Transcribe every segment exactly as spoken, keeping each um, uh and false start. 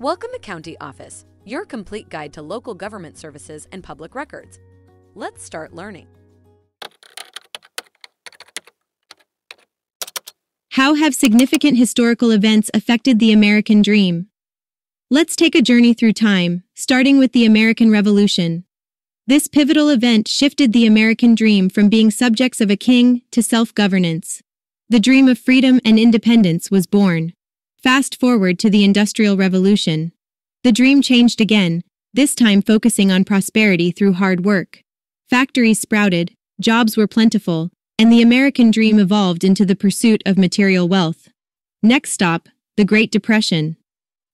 Welcome to County Office, your complete guide to local government services and public records. Let's start learning. How have significant historical events affected the American dream? Let's take a journey through time, starting with the American Revolution. This pivotal event shifted the American dream from being subjects of a king to self-governance. The dream of freedom and independence was born. Fast forward to the Industrial Revolution. The dream changed again, this time focusing on prosperity through hard work. Factories sprouted, jobs were plentiful, and the American dream evolved into the pursuit of material wealth. Next stop, the Great Depression.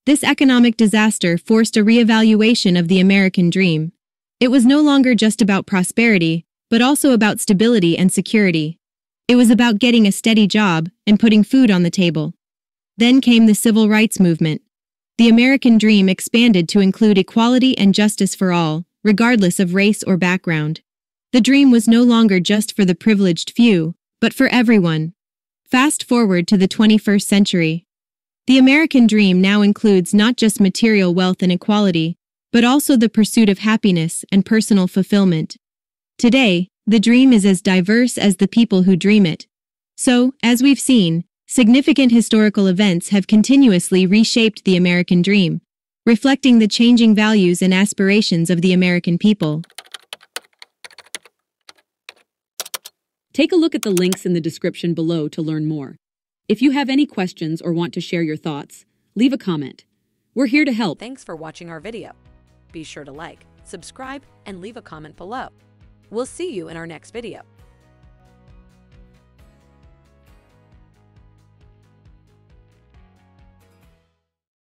This economic disaster forced a reevaluation of the American dream. It was no longer just about prosperity, but also about stability and security. It was about getting a steady job and putting food on the table. Then came the Civil Rights Movement. The American dream expanded to include equality and justice for all, regardless of race or background. The dream was no longer just for the privileged few, but for everyone. Fast forward to the twenty-first century. The American dream now includes not just material wealth and equality, but also the pursuit of happiness and personal fulfillment. Today, the dream is as diverse as the people who dream it. So, as we've seen, significant historical events have continuously reshaped the American dream, reflecting the changing values and aspirations of the American people. Take a look at the links in the description below to learn more. If you have any questions or want to share your thoughts, leave a comment. We're here to help. Thanks for watching our video. Be sure to like, subscribe, and leave a comment below. We'll see you in our next video.